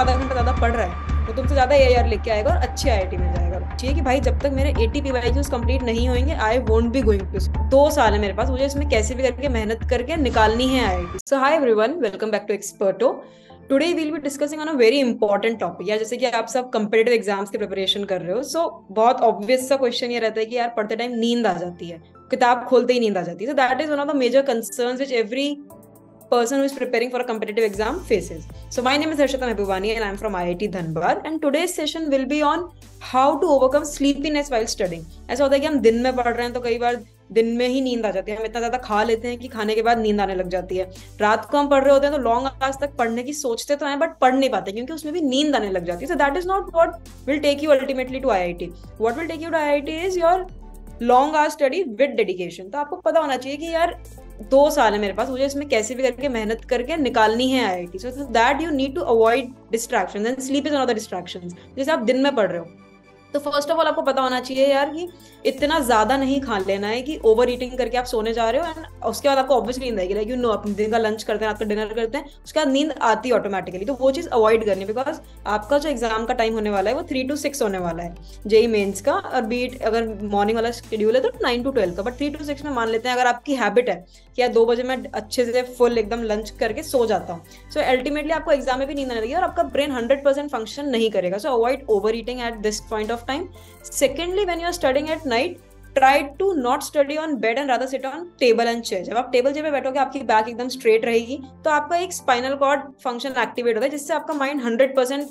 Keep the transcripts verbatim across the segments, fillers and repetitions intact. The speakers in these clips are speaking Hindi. आधा घंटा ज़्यादा पढ़ रहा है वो तो तुमसे ज़्यादा ए आई आर लेके आएगा और अच्छे आई आई टी में जाएगा। ठीक है भाई, जब तक मेरे एटी पी वाई क्यूज कंप्लीट नहीं होंगे I won't be going to. दो साल है मेरे पास, मुझे इसमें कैसे भी करके मेहनत करके निकालनी है I I T. So hi everyone, welcome back to Experto. Today will be discussing on a very important topic. यार जैसे कि आप सब कंपिटेटिव एग्जाम्स की प्रिपरेशन कर रहे हो, सो so, बहुत ऑब्वियस सा क्वेश्चन ये रहता है कि यार पढ़ते टाइम नींद आ जाती है, किताब खोलते ही नींद आ जाती है। So that is one of the major concerns which every person who is preparing for a competitive exam faces. So my name is Harshita Mehbubani and I am from I I T Dhanbad and today's session will be on how to overcome sleepiness while studying. ऐसा होता है कि हम दिन में पढ़ रहे हैं तो कई बार दिन में ही नींद आ जाती है, हम इतना ज्यादा खा लेते हैं कि खाने के बाद नींद आने लग जाती है। रात को हम पढ़ रहे होते हैं तो लॉन्ग आवर्स तक पढ़ने की सोचते तो हैं बट पढ़ नहीं पाते क्योंकि उसमें भी नींद आने लग जाती है। So that is not what will take you ultimately to I I T. What will take you to I I T is your long hour study with dedication. तो आपको पता होना चाहिए कि यार दो साल है मेरे पास, मुझे इसमें कैसे भी करके मेहनत करके निकालनी है I I T. So that you need to avoid distractions and sleep is one of the distractions. जैसे आप दिन में पढ़ रहे हो तो फर्स्ट ऑफ ऑल आपको पता होना चाहिए यार कि इतना ज्यादा नहीं खा लेना है कि ओवर ईटिंग करके आप सोने जा रहे हो एंड उसके बाद आपको ऑब्वियसली नींद आएगी। लाइक यू नो, आप दिन का लंच करते हैं, रात का डिनर करते हैं, उसके बाद नींद आती है ऑटोमेटिकली। तो वो चीज़ अवॉइड करनी है बिकॉज आपका जो एग्जाम का टाइम होने वाला है वो थ्री टू सिक्स होने वाला है जेई मेन्स का, और बीट अगर मॉर्निंग वाला शेड्यूल है तो नाइन टू ट्वेल्व का, बट थ्री टू सिक्स में मान लेते हैं अगर आपकी हैबिट है कि यार दो बजे मैं अच्छे से फुल एकदम लंच करके सो जाता हूँ। सो अल्टीमेटली आपको एग्जाम में भी नींद आने लगी और आपका ब्रेन हंड्रेड परसेंट फंक्शन नहीं करेगा। So avoid over eating at this point of time. Secondly, when you are studying at night, try to not study on bed and rather sit on table and chair. जब आप टेबल चेयर पे बैठोगे आपकी बैक एकदम स्ट्रेट रहेगी तो आपका एक स्पाइनल कॉर्ड फंक्शन एक्टिवेट होता है जिससे आपका माइंड हंड्रेड परसेंट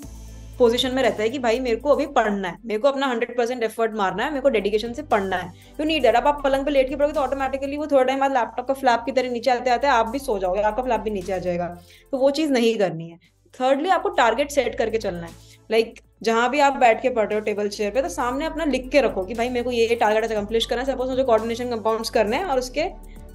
पोजीशन में रहता है कि भाई मेरे को अभी पढ़ना है, मेरे को अपना हंड्रेड परसेंट एफर्ट मारना है, मेरे को डेडिकेशन से पढ़ना है। You need that. अब आप पलंग पे लेट के पड़ोगे तो ऑटोमेटिकली वो थोड़ा टाइम बाद लैपटॉप का फ्लैप की तरह नीचे आते आते आप भी सो जाओगे, आपका फ्लैप भी नीचे आ जाएगा। तो वो चीज नहीं करनी है। थर्डली, आपको टारगेट सेट करके चलना है। लाइक like, जहां भी आप बैठ के पढ़ रहे हो टेबल चेयर पे तो सामने अपना लिख के रखो कि भाई मेरे को ये टारगेट अकम्प्लिश करना है। सपोज मुझे कोऑर्डिनेशन कंपाउंड्स करने हैं और उसके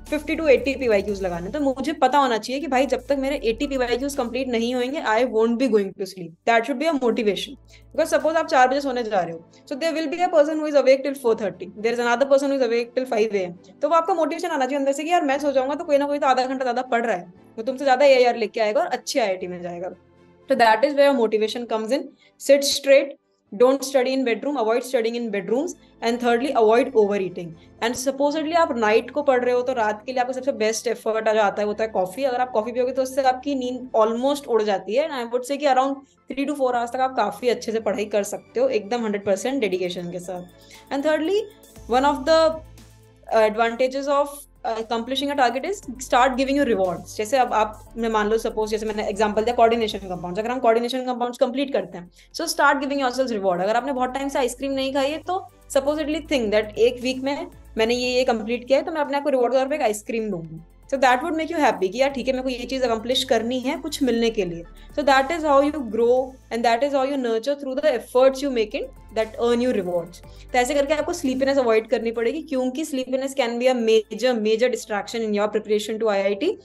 फिफ्टी टू एटी पीवाईक्यूज लगाने, तो मुझे पता होना चाहिए कि भाई जब तक मेरे एटी पीवाईक्यूज कंप्लीट नहीं होंगे I won't be going to sleep. That should be a motivation because suppose आप चार बजे सोने जा रहे हो so there will be a person who is awake till four thirty, there is another person who is awake till five A M. तो वो आपका मोटिवेशन आना चाहिए अंदर से कि यार मैं सो जाऊंगा तो कोई ना कोई तो आधा घंटा ज्यादा पढ़ रहा है वो तो तुमसे ज्यादा ए आई आर लेके आएगा और अच्छी आई आई टी में जाएगा। So that is where motivation comes in. Sit straight. Don't study in bedroom. Avoid studying in bedrooms. And thirdly, avoid overeating. And supposedly आप night को पढ़ रहे हो तो रात के लिए आपको सबसे best effort आ जाता है वो है कॉफी। अगर आप कॉफी पियोगे तो उससे आपकी नींद ऑलमोस्ट उड़ जाती है। And I would say कि around three to four hours तक आप काफी अच्छे से पढ़ाई कर सकते हो एकदम हंड्रेड परसेंट डेडिकेशन के साथ। And thirdly, one of the advantages of accomplishing a target is start giving you rewards. जैसे अब आप मैं मान लो सपोज जैसे मैंने एग्जांपल दिया कोऑर्डिनेशन कंपाउंड्स, अगर हम कोऑर्डिनेशन कंपाउंड्स कंप्लीट करते हैं so start giving yourself reward. अगर आपने बहुत टाइम से आइसक्रीम नहीं खाई है तो सपोजिटली थिंक दैट एक वीक में मैंने ये ये कंप्लीट किया है तो मैं अपने आपको रिवॉर्ड के तौर पर एक आइसक्रीम दूंगी। So that would make you happy कि यार ठीक है मेरे को ये चीज अकम्प्लिश करनी है कुछ मिलने के लिए। So that is how you grow and that is how you nurture through the efforts you make in that earn you rewards. तो ऐसे करके आपको स्लीपीनेस अवॉइड करनी पड़ेगी क्योंकि sleepiness can be a major major distraction in your preparation to I I T.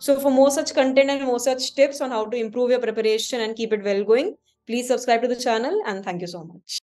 So for more such content and more such tips on how to improve your preparation and keep it well going. Please subscribe to the channel, and thank you so much.